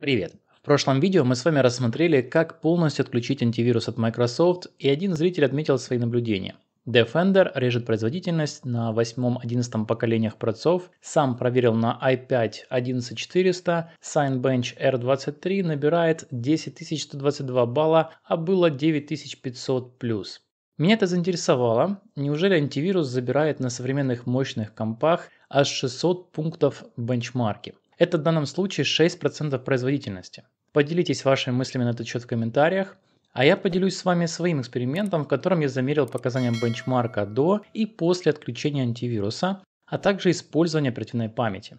Привет! В прошлом видео мы с вами рассмотрели, как полностью отключить антивирус от Microsoft, и один зритель отметил свои наблюдения. Defender режет производительность на 8-11 поколениях процессоров, сам проверил на i5-11400, Cinebench R23 набирает 10122 балла, а было 9500+. Меня это заинтересовало, неужели антивирус забирает на современных мощных компах аж 600 пунктов бенчмарки? Это в данном случае 6% производительности. Поделитесь вашими мыслями на этот счет в комментариях, а я поделюсь с вами своим экспериментом, в котором я замерил показания бенчмарка до и после отключения антивируса, а также использования оперативной памяти.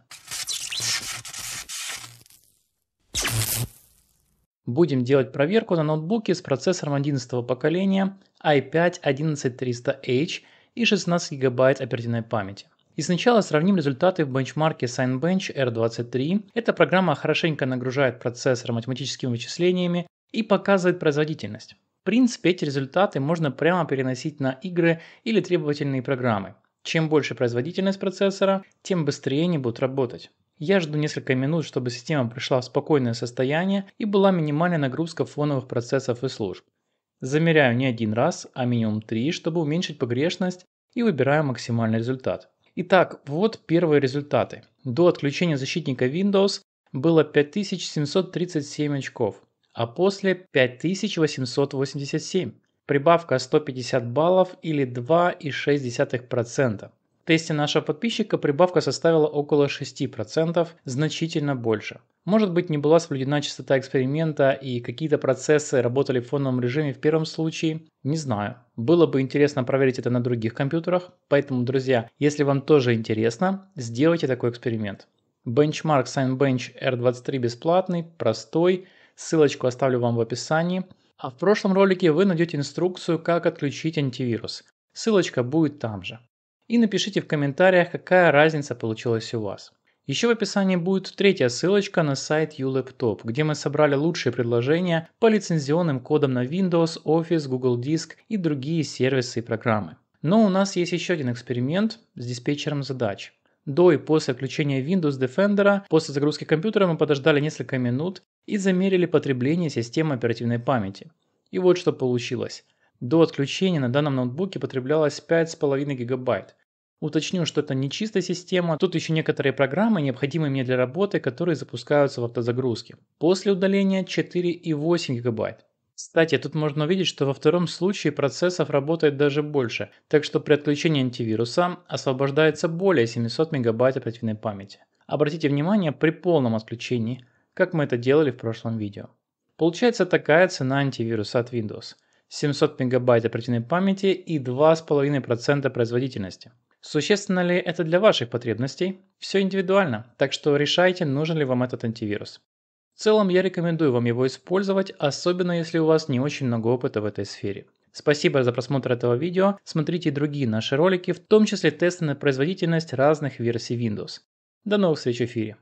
Будем делать проверку на ноутбуке с процессором 11 поколения i5-11300H и 16 ГБ оперативной памяти. И сначала сравним результаты в бенчмарке Cinebench R23. Эта программа хорошенько нагружает процессор математическими вычислениями и показывает производительность. В принципе, эти результаты можно прямо переносить на игры или требовательные программы. Чем больше производительность процессора, тем быстрее они будут работать. Я жду несколько минут, чтобы система пришла в спокойное состояние и была минимальная нагрузка фоновых процессов и служб. Замеряю не один раз, а минимум 3, чтобы уменьшить погрешность, и выбираю максимальный результат. Итак, вот первые результаты. До отключения защитника Windows было 5737 очков, а после 5887. Прибавка 150 баллов или 2,6%. В тесте нашего подписчика прибавка составила около 6%, значительно больше. Может быть, не была соблюдена частота эксперимента и какие-то процессы работали в фоновом режиме в первом случае, не знаю. Было бы интересно проверить это на других компьютерах, поэтому, друзья, если вам тоже интересно, сделайте такой эксперимент. Бенчмарк Cinebench R23 бесплатный, простой, ссылочку оставлю вам в описании. А в прошлом ролике вы найдете инструкцию, как отключить антивирус, ссылочка будет там же. И напишите в комментариях, какая разница получилась у вас. Еще в описании будет третья ссылочка на сайт ULAPTOP, где мы собрали лучшие предложения по лицензионным кодам на Windows, Office, Google Диск и другие сервисы и программы. Но у нас есть еще один эксперимент с диспетчером задач. До и после отключения Windows Defender, после загрузки компьютера мы подождали несколько минут и замерили потребление системы оперативной памяти. И вот что получилось. До отключения на данном ноутбуке потреблялось 5,5 гигабайт. Уточню, что это не чистая система, тут еще некоторые программы, необходимые мне для работы, которые запускаются в автозагрузке. После удаления 4,8 гигабайт. Кстати, тут можно увидеть, что во втором случае процессов работает даже больше, так что при отключении антивируса освобождается более 700 мегабайт оперативной памяти. Обратите внимание, при полном отключении, как мы это делали в прошлом видео. Получается такая цена антивируса от Windows. 700 мегабайт оперативной памяти и 2,5% производительности. Существенно ли это для ваших потребностей? Все индивидуально, так что решайте, нужен ли вам этот антивирус. В целом я рекомендую вам его использовать, особенно если у вас не очень много опыта в этой сфере. Спасибо за просмотр этого видео, смотрите и другие наши ролики, в том числе тесты на производительность разных версий Windows. До новых встреч в эфире!